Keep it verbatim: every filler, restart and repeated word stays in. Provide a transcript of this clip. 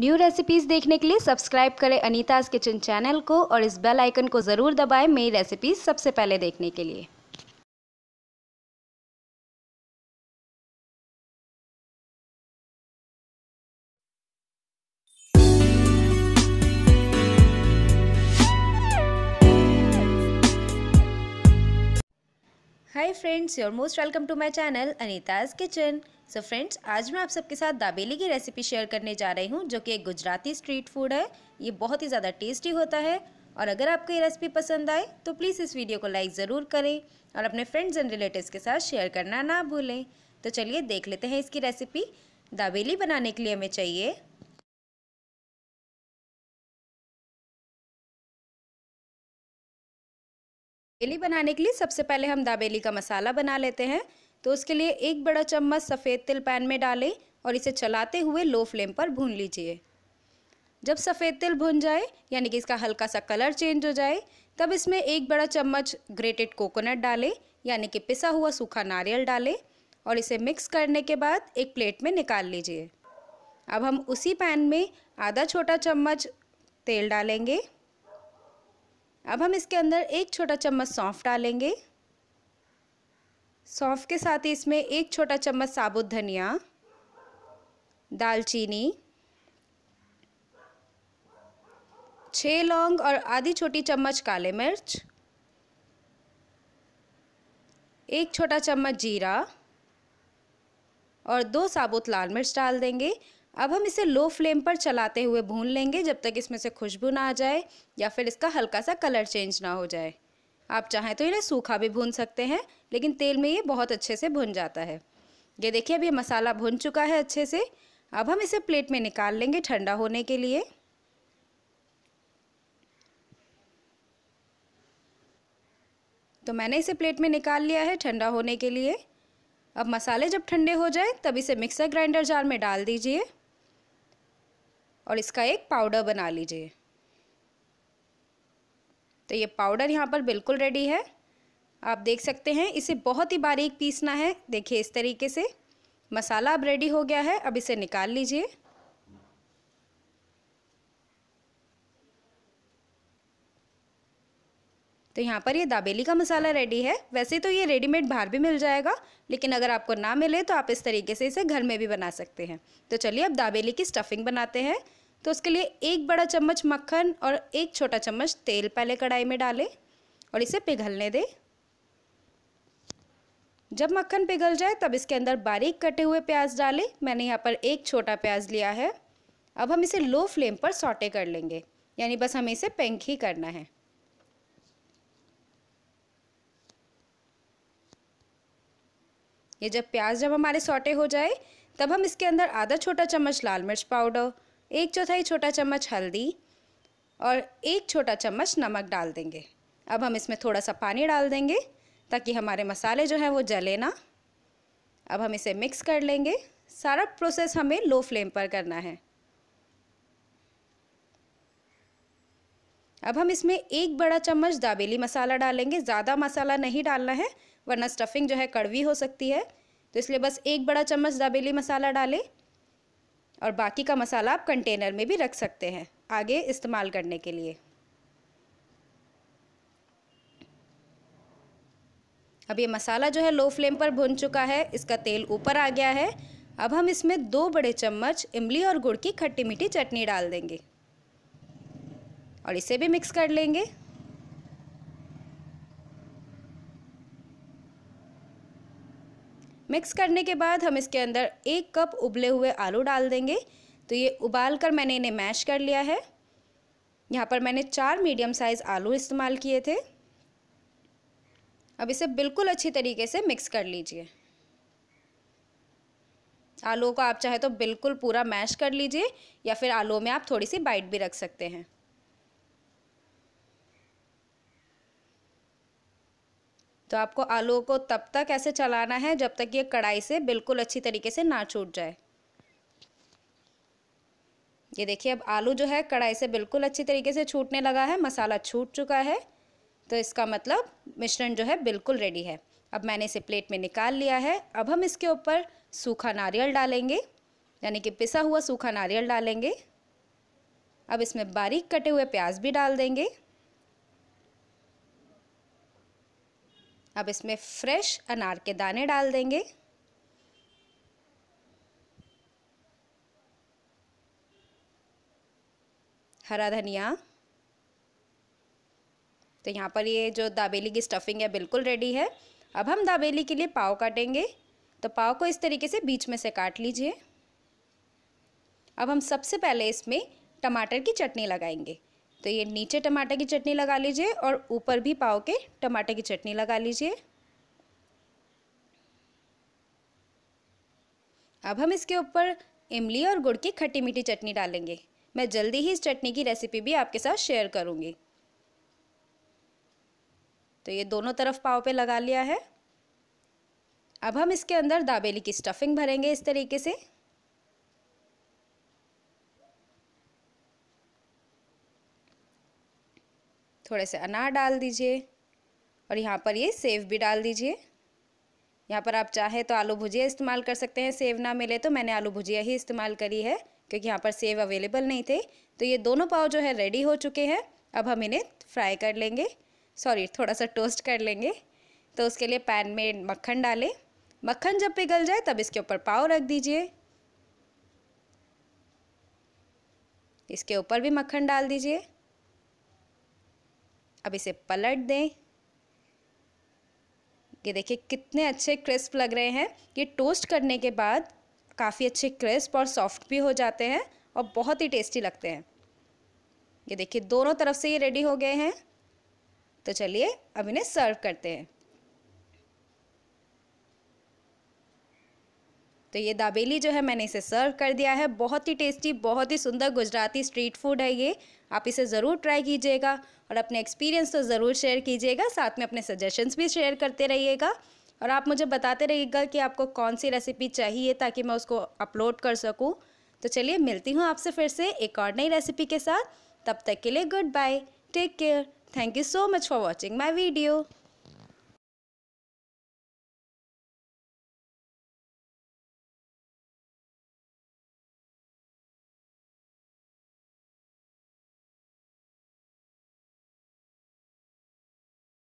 New recipes देखने के लिए सब्सक्राइब करें अनीता किचन चैनल को और इस बेल आइकन को ज़रूर दबाएं मेरी रेसिपीज़ सबसे पहले देखने के लिए। Hi friends, your most welcome to my channel Anita's kitchen. So friends, आज मैं आप सबके साथ दाबेली की रेसिपी शेयर करने जा रही हूँ, जो कि एक गुजराती स्ट्रीट फूड है। ये बहुत ही ज़्यादा टेस्टी होता है और अगर आपको ये रेसिपी पसंद आए तो प्लीज़ इस वीडियो को लाइक ज़रूर करें और अपने फ्रेंड्स एंड रिलेटिव्स के साथ शेयर करना ना भूलें। तो चलिए देख लेते हैं इसकी रेसिपी। दाबेली बनाने के लिए हमें चाहिए दाबेली बनाने के लिए सबसे पहले हम दाबेली का मसाला बना लेते हैं। तो उसके लिए एक बड़ा चम्मच सफ़ेद तिल पैन में डालें और इसे चलाते हुए लो फ्लेम पर भून लीजिए। जब सफ़ेद तिल भुन जाए, यानी कि इसका हल्का सा कलर चेंज हो जाए, तब इसमें एक बड़ा चम्मच ग्रेटेड कोकोनट डालें, यानी कि पिसा हुआ सूखा नारियल डालें और इसे मिक्स करने के बाद एक प्लेट में निकाल लीजिए। अब हम उसी पैन में आधा छोटा चम्मच तेल डालेंगे। अब हम इसके अंदर एक छोटा चम्मच सौंफ डालेंगे। सौंफ के साथ ही इसमें एक छोटा चम्मच साबुत धनिया, दालचीनी, छः लौंग और आधी छोटी चम्मच काले मिर्च, एक छोटा चम्मच जीरा और दो साबुत लाल मिर्च डाल देंगे। अब हम इसे लो फ्लेम पर चलाते हुए भून लेंगे, जब तक इसमें से खुशबू ना आ जाए या फिर इसका हल्का सा कलर चेंज ना हो जाए। आप चाहें तो इन्हें सूखा भी भून सकते हैं, लेकिन तेल में ये बहुत अच्छे से भुन जाता है। ये देखिए, अभी मसाला भुन चुका है अच्छे से। अब हम इसे प्लेट में निकाल लेंगे ठंडा होने के लिए। तो मैंने इसे प्लेट में निकाल लिया है ठंडा होने के लिए। अब मसाले जब ठंडे हो जाए तब इसे मिक्सर ग्राइंडर जार में डाल दीजिए और इसका एक पाउडर बना लीजिए। तो ये पाउडर यहाँ पर बिल्कुल रेडी है, आप देख सकते हैं। इसे बहुत ही बारीक पीसना है, देखिए इस तरीके से। मसाला अब रेडी हो गया है, अब इसे निकाल लीजिए। तो यहाँ पर ये दाबेली का मसाला रेडी है। वैसे तो ये रेडीमेड बाहर भी मिल जाएगा, लेकिन अगर आपको ना मिले तो आप इस तरीके से इसे घर में भी बना सकते हैं। तो चलिए अब दाबेली की स्टफिंग बनाते हैं। तो उसके लिए एक बड़ा चम्मच मक्खन और एक छोटा चम्मच तेल पहले कढ़ाई में डालें और इसे पिघलने दें। जब मक्खन पिघल जाए तब इसके अंदर बारीक कटे हुए प्याज डालें। मैंने यहाँ पर एक छोटा प्याज लिया है। अब हम इसे लो फ्लेम पर सौटे कर लेंगे, यानी बस हमें इसे पिंक ही करना है। ये जब प्याज जब हमारे सौटे हो जाए तब हम इसके अंदर आधा छोटा चम्मच लाल मिर्च पाउडर, एक चौथाई छोटा चम्मच हल्दी और एक छोटा चम्मच नमक डाल देंगे। अब हम इसमें थोड़ा सा पानी डाल देंगे ताकि हमारे मसाले जो हैं वो जले ना। अब हम इसे मिक्स कर लेंगे। सारा प्रोसेस हमें लो फ्लेम पर करना है। अब हम इसमें एक बड़ा चम्मच दाबेली मसाला डालेंगे। ज़्यादा मसाला नहीं डालना है, वरना स्टफिंग जो है कड़वी हो सकती है। तो इसलिए बस एक बड़ा चम्मच दाबेली मसाला डालें और बाकी का मसाला आप कंटेनर में भी रख सकते हैं आगे इस्तेमाल करने के लिए। अब ये मसाला जो है लो फ्लेम पर भुन चुका है, इसका तेल ऊपर आ गया है। अब हम इसमें दो बड़े चम्मच इमली और गुड़ की खट्टी मीठी चटनी डाल देंगे और इसे भी मिक्स कर लेंगे। मिक्स करने के बाद हम इसके अंदर एक कप उबले हुए आलू डाल देंगे। तो ये उबाल कर मैंने इन्हें मैश कर लिया है। यहाँ पर मैंने चार मीडियम साइज़ आलू इस्तेमाल किए थे। अब इसे बिल्कुल अच्छी तरीके से मिक्स कर लीजिए। आलू को आप चाहे तो बिल्कुल पूरा मैश कर लीजिए या फिर आलू में आप थोड़ी सी बाइट भी रख सकते हैं। तो आपको आलू को तब तक ऐसे चलाना है जब तक ये कढ़ाई से बिल्कुल अच्छी तरीके से ना छूट जाए। ये देखिए, अब आलू जो है कढ़ाई से बिल्कुल अच्छी तरीके से छूटने लगा है, मसाला छूट चुका है। तो इसका मतलब मिश्रण जो है बिल्कुल रेडी है। अब मैंने इसे प्लेट में निकाल लिया है। अब हम इसके ऊपर सूखा नारियल डालेंगे, यानी कि पिसा हुआ सूखा नारियल डालेंगे। अब इसमें बारीक कटे हुए प्याज भी डाल देंगे। अब इसमें फ्रेश अनार के दाने डाल देंगे। हरा धनिया। तो यहाँ पर ये जो दाबेली की स्टफिंग है बिल्कुल रेडी है। अब हम दाबेली के लिए पाव काटेंगे, तो पाव को इस तरीके से बीच में से काट लीजिए। अब हम सबसे पहले इसमें टमाटर की चटनी लगाएंगे, तो ये नीचे टमाटर की चटनी लगा लीजिए और ऊपर भी पाव के टमाटर की चटनी लगा लीजिए। अब हम इसके ऊपर इमली और गुड़ की खट्टी मीठी चटनी डालेंगे। मैं जल्दी ही इस चटनी की रेसिपी भी आपके साथ शेयर करूँगी। तो ये दोनों तरफ पाव पे लगा लिया है। अब हम इसके अंदर दाबेली की स्टफिंग भरेंगे इस तरीके से। थोड़े से अनार डाल दीजिए और यहाँ पर ये सेव भी डाल दीजिए। यहाँ पर आप चाहे तो आलू भुजिया इस्तेमाल कर सकते हैं, सेव ना मिले तो मैंने आलू भुजिया ही इस्तेमाल करी है क्योंकि यहाँ पर सेव अवेलेबल नहीं थे। तो ये दोनों पाव जो है रेडी हो चुके हैं। अब हम इन्हें फ्राई कर लेंगे, सॉरी थोड़ा सा टोस्ट कर लेंगे। तो उसके लिए पैन में मक्खन डालें। मक्खन जब पिघल जाए तब इसके ऊपर पाव रख दीजिए। इसके ऊपर भी मक्खन डाल दीजिए। अब इसे पलट दें। ये देखिए कितने अच्छे क्रिस्प लग रहे हैं। ये टोस्ट करने के बाद काफ़ी अच्छे क्रिस्प और सॉफ्ट भी हो जाते हैं और बहुत ही टेस्टी लगते हैं। ये देखिए दोनों तरफ से ये रेडी हो गए हैं। तो चलिए अब इन्हें सर्व करते हैं। तो ये दाबेली जो है मैंने इसे सर्व कर दिया है। बहुत ही टेस्टी, बहुत ही सुंदर गुजराती स्ट्रीट फूड है ये। आप इसे ज़रूर ट्राई कीजिएगा और अपने एक्सपीरियंस तो ज़रूर शेयर कीजिएगा, साथ में अपने सजेशंस भी शेयर करते रहिएगा। और आप मुझे बताते रहिएगा कि आपको कौन सी रेसिपी चाहिए ताकि मैं उसको अपलोड कर सकूँ। तो चलिए मिलती हूँ आपसे फिर से एक और नई रेसिपी के साथ। तब तक के लिए good bye, take care, thank you so much for watching my video.